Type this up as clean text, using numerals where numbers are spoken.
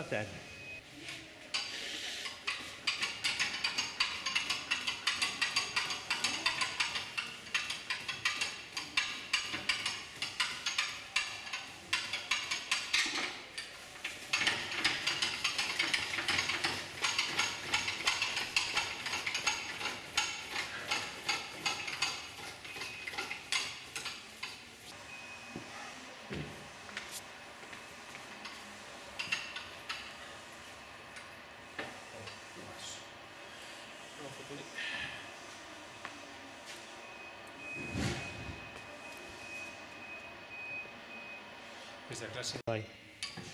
thought that. Esa clase no hay.